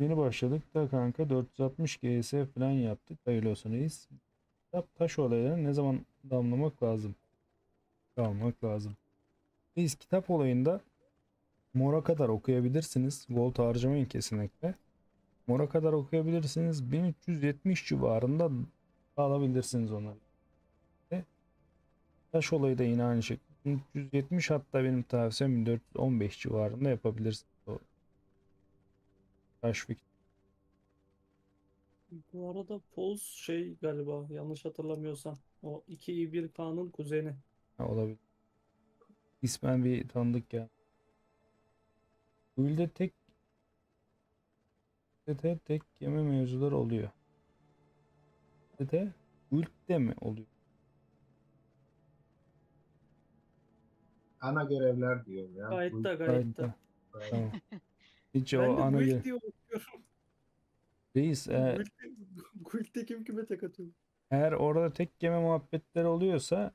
Yeni başladık da kanka, 460 GS falan yaptık. Hayırlı olsun reis. Taş olaylarını ne zaman damlamak lazım? Kalmak lazım. Reis, kitap olayında mora kadar okuyabilirsiniz. Volt harcamayın kesinlikle. Mora kadar okuyabilirsiniz. 1370 civarında alabilirsiniz onları. Taş olayı da yine aynı şekilde. 1370, hatta benim tavsiyem 1415 civarında yapabilirsiniz. Taş fikri. Bu arada Poz şey galiba, yanlış hatırlamıyorsam o 2-1K'nın kuzeni. Ha, olabilir. İsmen bir tanıdık ya. Build'de tek yeme mevzular oluyor. Build'de mi oluyor? Ana görevler diyor ya. Gayet de. Tamam. Hiç ben o ana görev diyor. Reis, Guild'de kim kime tek atıyor? Eğer orada tek yeme muhabbetleri oluyorsa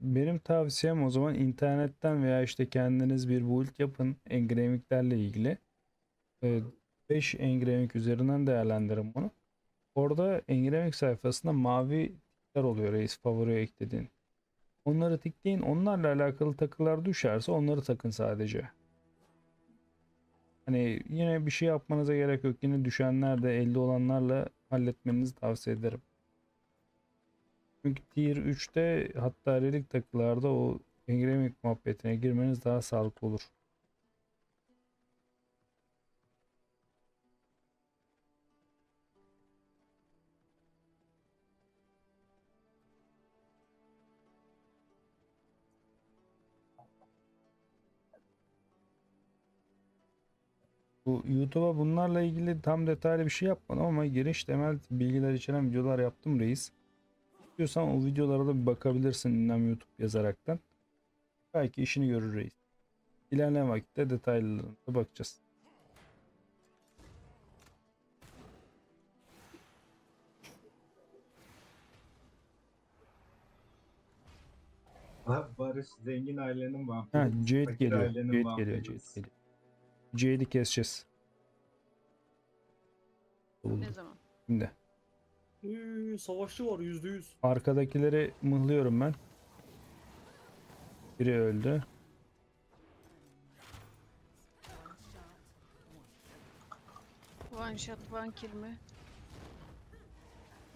benim tavsiyem o zaman internetten veya işte kendiniz bir build yapın engravinglerle ilgili. 5 engraving üzerinden değerlendirin bunu. Orada engraving sayfasında mavi tikler oluyor reis, favoriye eklediğin. Onları tikleyin. Onlarla alakalı takılar düşerse onları takın sadece. Hani yine bir şey yapmanıza gerek yok. Yine düşenler de elde olanlarla halletmenizi tavsiye ederim. Çünkü tier 3'te hatta relik takılarda o engraving muhabbetine girmeniz daha sağlıklı olur. Bu YouTube'a bunlarla ilgili tam detaylı bir şey yapmadım ama giriş temel bilgiler içeren videolar yaptım reis. İstiyorsan o videolara da bir bakabilirsin inem YouTube yazaraktan. Belki işini görür reis. İlerleyen vakitte detaylarına da bakacağız. Barış zengin ailenin var. Jade geliyor. Jade geliyor. Jade'i keseceğiz. Ne zaman? Şimdi. Savaşçı var %100. Arkadakileri mıhlıyorum ben. Biri öldü. One shot one kill mi?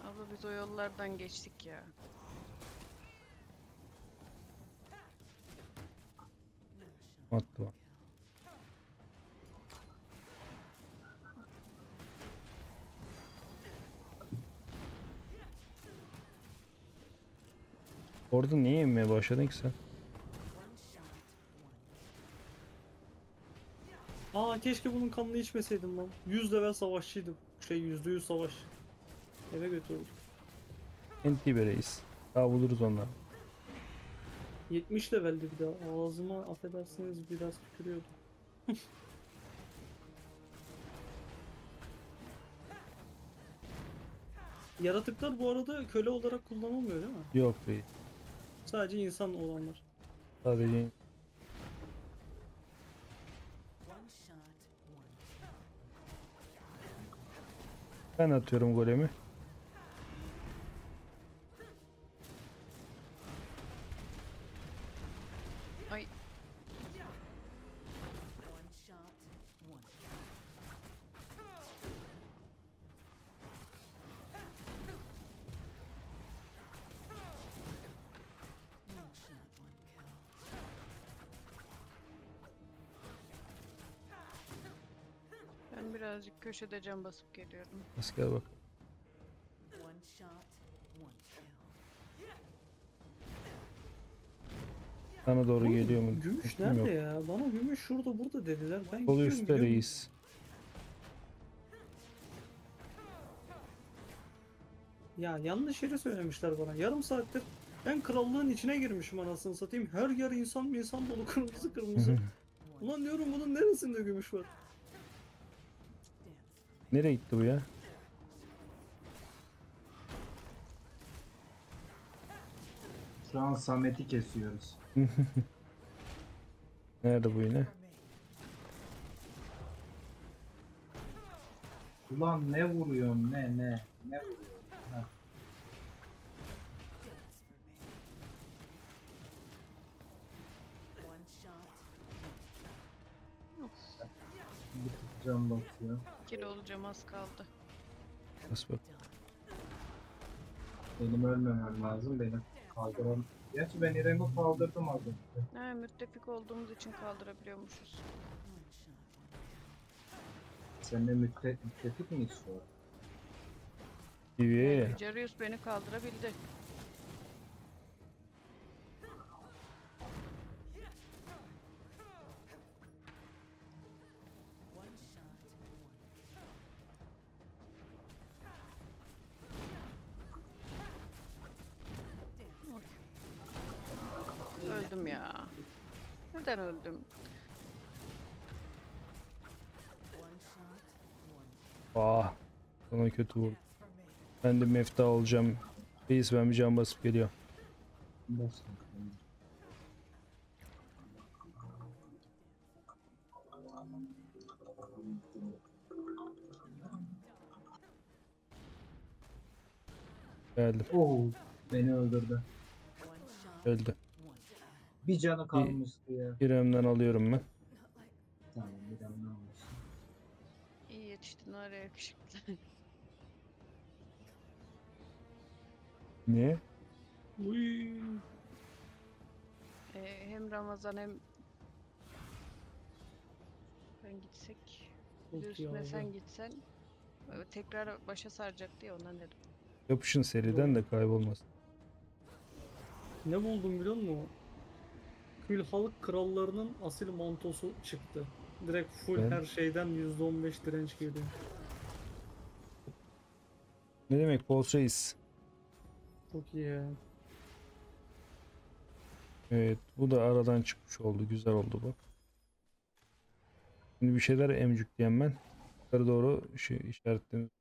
Abla biz o yollardan geçtik ya. Attı var. Orada niye inmeye başladın ki sen? Aa, keşke bunun kanını içmeseydim lan. 100 level savaşçıydım. %100 savaş. Eve götürdüm. Entibereyiz. Daha buluruz onları. 70 leveldi bir daha. Ağzıma affedersiniz biraz tükürüyordu. Yaratıklar bu arada köle olarak kullanılmıyor değil mi? Yok değil. Sadece insan olanlar. Sadece. Ben atıyorum golemi. Ay. Birazcık köşede can basıp geliyorum. Asker bak. Sana doğru geliyor mu? Gümüş nerede yok ya? Bana gümüş şurada burada dediler. Ben kolu üstte reis. Ya yanlış yere söylemişler bana. Yarım saattir ben krallığın içine girmişim anasını satayım. Her yer insan dolu, kırmızı kırmızı. Ulan diyorum bunun neresinde gümüş var? Nereye gitti bu ya? Şu an Samet'i kesiyoruz. Nerede bu yine? Ulan ne vuruyorsun ne vuruyorsun. Heh. Bir tutacağım bakıyor. Kilo olacağım, az kaldı. Nasıl bak? Benim ölmemem lazım, benim kaldıramam. Gerçi ben İrem'i kaldırdım az önce. He, müttefik olduğumuz için kaldırabiliyormuşuz. Sen de müttefik mi istiyor? Evet. Jarius beni kaldırabildi. Öldüm ya. Neden öldüm? Vah. Bana kötü vurdu. Ben de mefta olacağım. Reis, ben bir can basıp geliyorum. Geldim. Oh, beni öldürdü. Öldü. Bir canı kalmıştı ya. İrem'den alıyorum ben. Tamam, İrem'den almışsın. İyi yetiştin oraya yakışıklı. Ne? Uyyy. Hem Ramazan hem... Ben gitsek... Üstüne sen gitsen... Tekrar başa saracaktı ya, ondan dedim. Yapışın seriden de kaybolmasın. Ne buldum biliyor musun? Külhalık krallarının asil mantosu çıktı. Direkt full ben... her şeyden %15 direnç girdi. Ne demek Polsayız? Çok iyi. Evet, bu da aradan çıkmış oldu. Güzel oldu bu. Şimdi bir şeyler emcükleyen ben. Yukarı doğru şey işaretledim.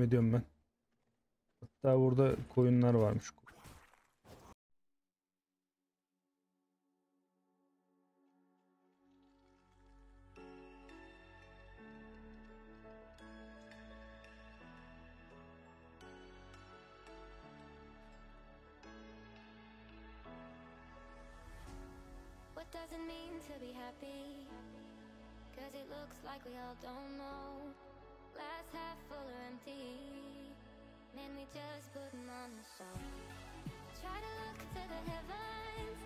Ediyorum ben. Hatta burada koyunlar varmış. What does it mean to be happy? 'Cause it looks like we all don't know. Glass half full or empty, man, we just putting on the show. Try to look to the heavens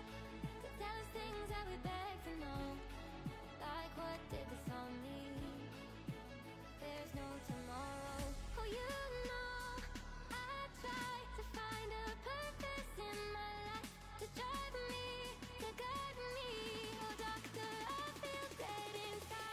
to tell us things that we beg to know. Like what did this all mean? There's no tomorrow. Oh, you know, I try to find a purpose in my life to drive me, to guide me. Oh, doctor, I feel great inside.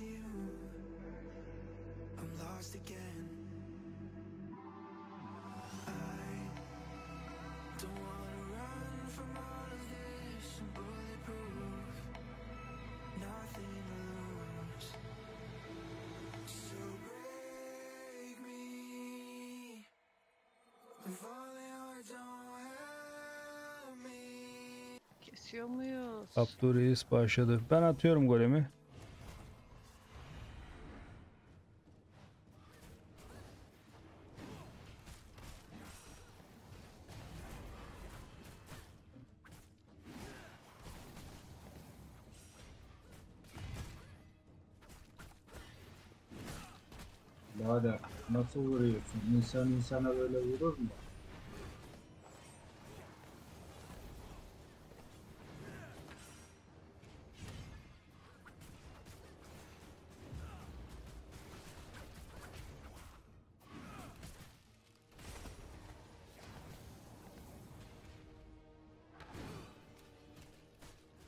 to you, I'm lost again. I don't wanna run from all of this, I'm bulletproof, nothing to lose. So break me, if only you don't help me. Kesiyor muyuz? Abdurreis başladı. Ben atıyorum golemi. Birader nasıl vuruyorsun? İnsan insana böyle vurur mu?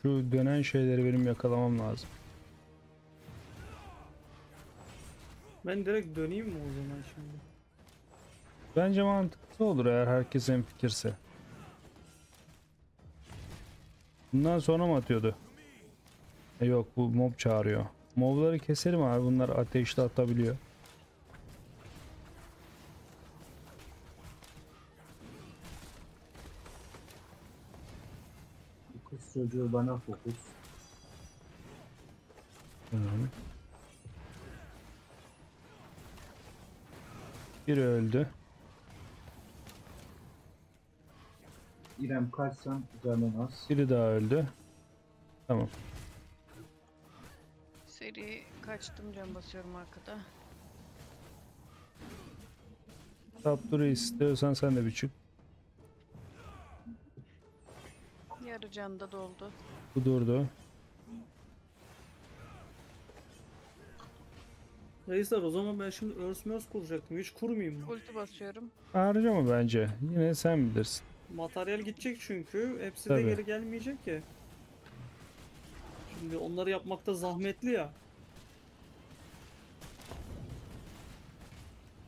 Şu dönen şeyleri benim yakalamam lazım. Ben direkt döneyim mi o zaman şimdi? Bence mantıklı olur eğer herkes en fikirse. Bundan sonra mı atıyordu? Yok, bu mob çağırıyor. Mobları keselim abi, bunlar ateşle atabiliyor. Fokus çocuğu, bana fokus. Hı-hı. Biri öldü. İrem kaçsan canın az. Biri daha öldü. Tamam. Seri kaçtım, can basıyorum arkada. Abdurreis istiyorsan sen de bir çık. Yarı can da doldu. Bu durdu. Reisler o zaman ben şimdi örs kuracaktım, hiç kurmayayım mı? Ulti basıyorum. Harcama bence, yine sen bilirsin. Materyal gidecek çünkü, hepsi tabii de geri gelmeyecek ya. Şimdi onları yapmakta zahmetli ya.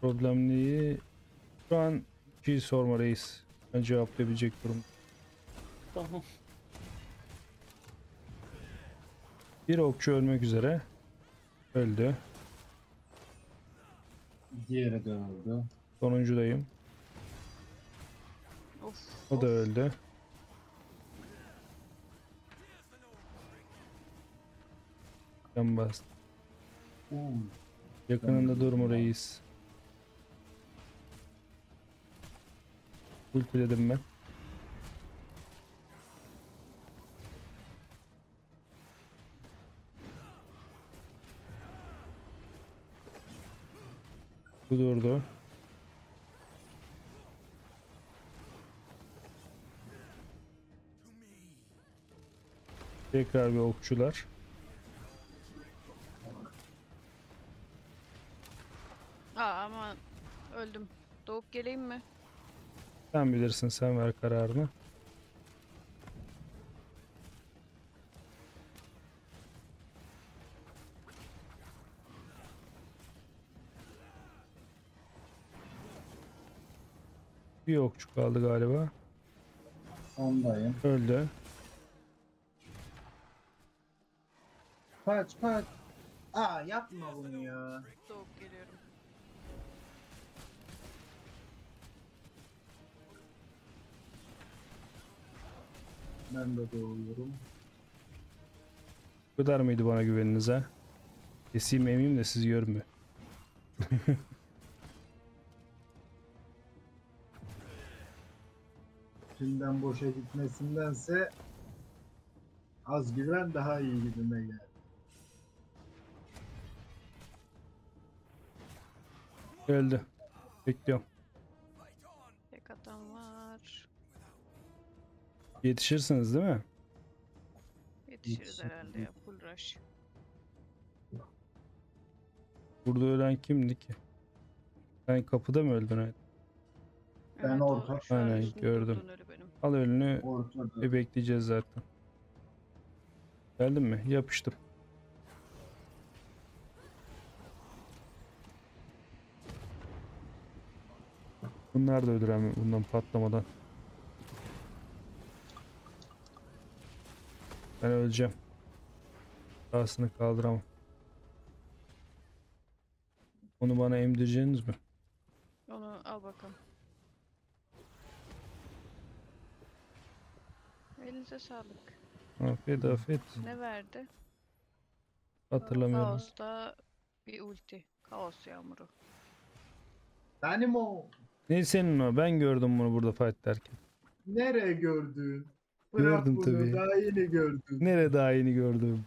Problemliği şu an şey sorma reis, ben cevaplayabilecek durum. Tamam. Bir okçu ölmek üzere. Öldü. Diğeri de öldü. Sonuncudayım. Of, o da öldü. Can bastı. Yakınında durma reis. Ultiledim ben. Durdu. Tekrar bir okçular. Ama öldüm. Doğup geleyim mi? Sen bilirsin, sen ver kararını. Bir okçu kaldı galiba. Ondayım. Öldü. Kaç. Aa, yapma bunu ya. Soğuk geliyorum. Ben de doğuyorum. Bu kadar mıydı bana güveninize? Keseyim emeyim de siz görmü. Şimdiden boşa gitmesindense az güven daha iyi gibime geldi. Öldü. Bekliyorum. Tek adam var. Yetişirsiniz değil mi? Yetişiriz herhalde ya. Full rush. Burada ölen kimdi ki? Sen kapıda mı öldün? Evet. Ben evet, orta. Aynen gördüm. Al önünü, bir bekleyeceğiz zaten. Geldin mi? Yapıştım. Bunlar da ölür hemen bundan patlamadan. Ben öleceğim. Sağsını kaldıramam. Onu bana emdireceğiniz mi? Onu al bakalım. Elinize sağlık. Afiyet afiyet. Ne verdi? Hatırlamıyorum. Kaos'ta bir ulti. Kaos yağmuru. Benim o. Ne senin o? Ben gördüm bunu burada fight derken. Nereye gördün? Bırak gördüm bunu, tabii. Daha yeni gördüm. Nereye daha yeni gördüm?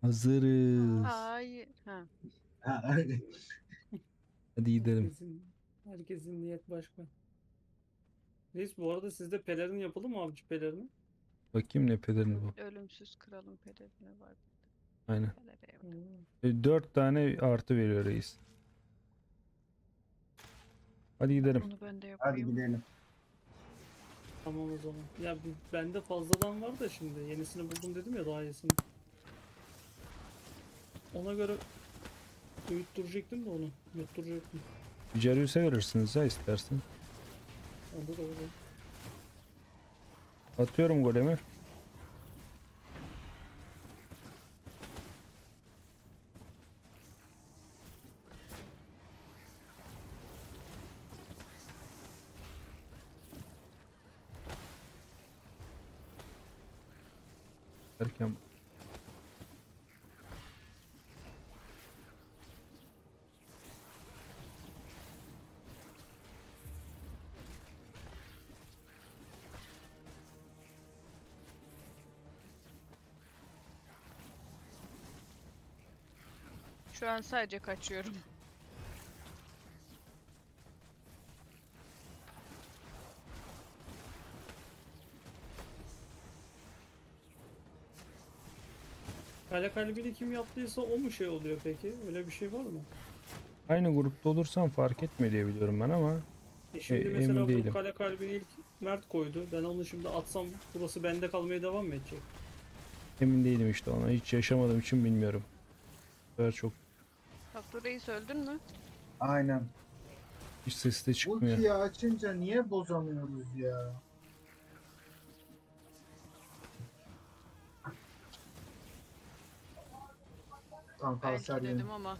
Hazırız. Hayır. Ha. Hadi gidelim. Herkesin niyet başka. Reis bu arada sizde pelerin yapıldı mı avcı pelerini? Bakayım ne pelerini bu. Ölümsüz kralın pelerini var. Aynen. 4 tane artı veriyor reis. Hadi gidelim. Onu ben de yapayım. Hadi gidelim. Tamam o zaman. Ya bende fazladan var da şimdi yenisini buldum dedim ya daha iyisini. Ona göre uyutturacaktım da onu, uyutturacaktım. Yücerius'a verirsiniz ha istersen. Olur olur. Atıyorum golemi. Derken... Şu an sadece kaçıyorum. Kale kalbini kim yaptıysa o mu şey oluyor peki? Öyle bir şey var mı? Aynı grupta olursam fark etme diye biliyorum ben ama şimdi mesela bu kale kalbini ilk Mert koydu. Ben onu şimdi atsam burası bende kalmaya devam mı edecek? Emin değilim işte, ona hiç yaşamadığım için bilmiyorum. Çok. Haklı Reis öldün mü? Aynen. Hiç ses de çıkmıyor. Ultiyi açınca niye bozamıyoruz ya? Tamam, belki dedim yeni. Ama.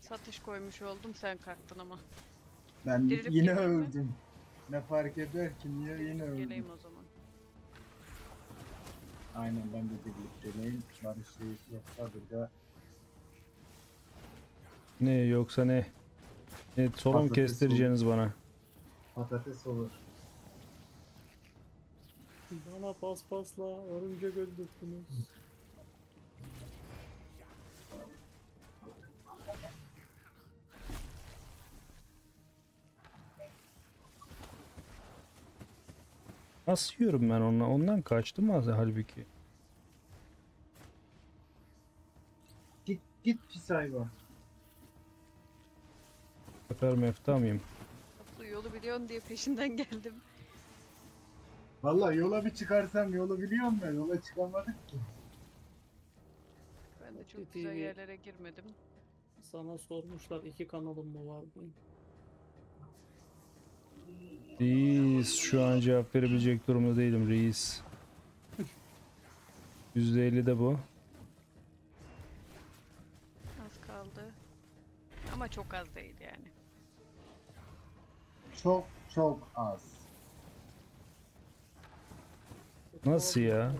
Satış koymuş oldum, sen kalktın ama. Ben dirilip yine öldüm. Mi? Ne fark eder ki, niye yine öldüm? Geleyim o zaman. Aynen, ben de birlikteyim. Barış Reis yoksa burada. Ne yoksa ne? Ne sorun kestireceğiniz olur. Bana? Patates olur. Bana paspasla örümcek öldürdünüz. Nasıl yiyorum ben ondan? Ondan kaçtım az halbuki. Git git pis hayvan. Sefer mefta mıyım? Yolu biliyorsun diye peşinden geldim. Vallahi yola bir çıkarsam yolu biliyorum ben. Yola çıkamadık ki. Ben de çok güzel yerlere girmedim. Sana sormuşlar 2 kanalım mı var mı? Reis, şu an cevap verebilecek durumda değilim Reis. %50 de bu. Az kaldı. Ama çok az değil yani. Çok çok az. Nasıl ya?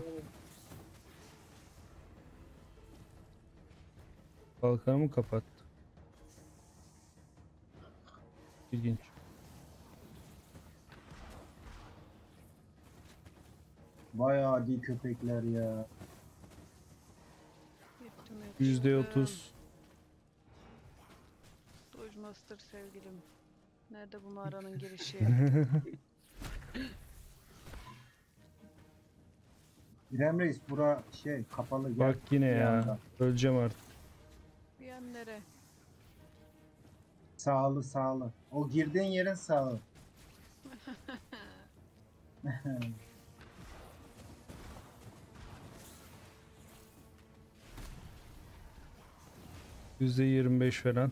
Kalkanımı kapattı. İlginç. Bayağı adi köpekler ya. %30. Dojmaster sevgilim. Nerede bu mağaranın girişi? İrem Reis, bura şey kapalı. Gel. Bak yine bir ya. Yandan. Öleceğim artık. Bir yan nere? Sağlı sağlı. O girdiğin yerin sağlı. %25 veren.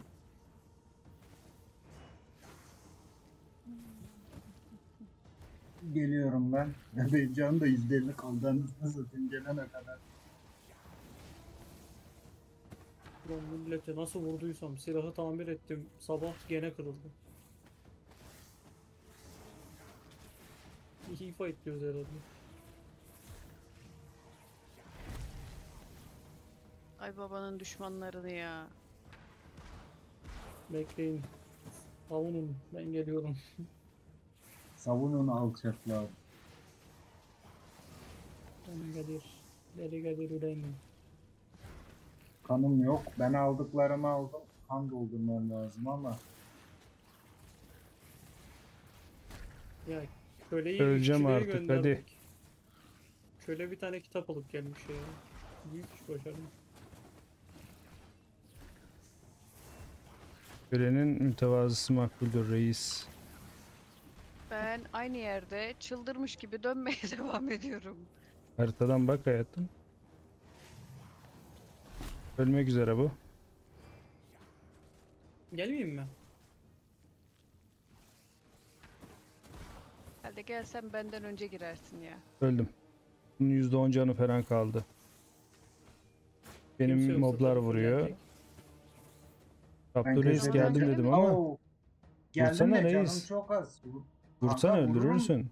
Geliyorum ben. Benim canım da %50 kaldı. Zaten gelene kadar. Ulan millete nasıl vurduysam silahı tamir ettim. Sabah gene kırıldı. İyi fight diyoruz herhalde. Ay babanın düşmanlarını ya. Bekleyin. Savunun. Ben geliyorum. Savunun alçaklar. Deli Kadir üreyin. Kanım yok. Ben aldıklarımı aldım. Kan doldurmam lazım ama. Ya köleyi öleceğim artık gönderdik. Hadi. Köle bir tane kitap alıp gelmiş ya. Büyük iş başardım. Kölenin mütevazısı makbuldür Reis. Ben aynı yerde çıldırmış gibi dönmeye devam ediyorum. Haritadan bak hayatım. Ölmek üzere bu. Gelmeyeyim mi? Hadi gelsen benden önce girersin ya. Öldüm. Bunun %10 canı falan kaldı. Benim kimse moblar vuruyor. Gelecek. Kaptı Reis, geldim dedim ama. Vursana Reis. Canım çok az. Dursan öldürürsün.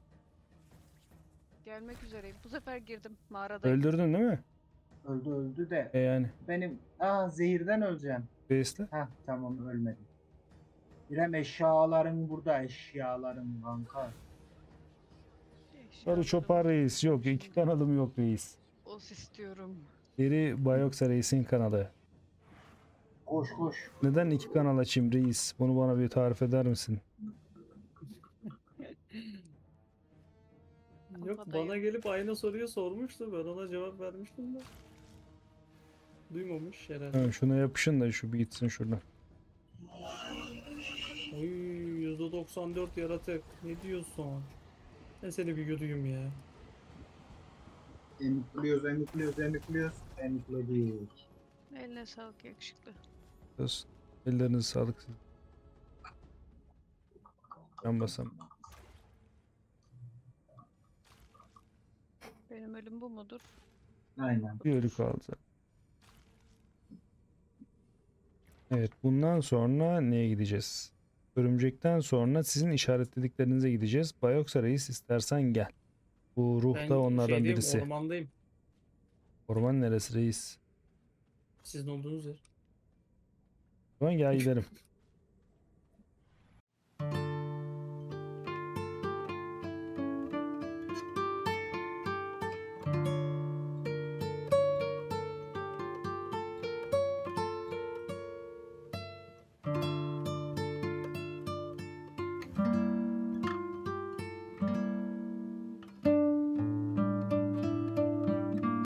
Gelmek üzereyim. Bu sefer girdim mağaradayım. Öldürdün değil mi? Öldü de. Yani. Benim zehirden öleceğim. Beysle. Ha tamam ölmedim. İrem eşyalarım burada, eşyalarım kanka. Sarı çopa reis yok, iki kanalım yok reis. Os istiyorum. Biri Bayoksa reisin kanalı. Koş koş. Neden iki kanal açayım reis? Bunu bana bir tarif eder misin? Yok, bana gelip aynı soruyu sormuştu, ben ona cevap vermiştim de. Duymamış herhalde. Ha, şuna yapışın da şu bir gitsin şuradan. Oy, %94 yaratık. Ne diyorsun? Ben seni bir göreyim ya. Emikliyoruz. Eline sağlık yakışıklı. Ellerinize sağlık. Ben basam. Benim ölüm bu mudur? Aynen. Bir ölü kaldı. Evet, bundan sonra neye gideceğiz? Örümcekten sonra sizin işaretlediklerinize gideceğiz. Bayoksa reis istersen gel. Bu ruh ben da onlardan birisi. Ormandayım. Orman neresi reis? Sizin olduğunuz yer. Tamam, gel gidelim.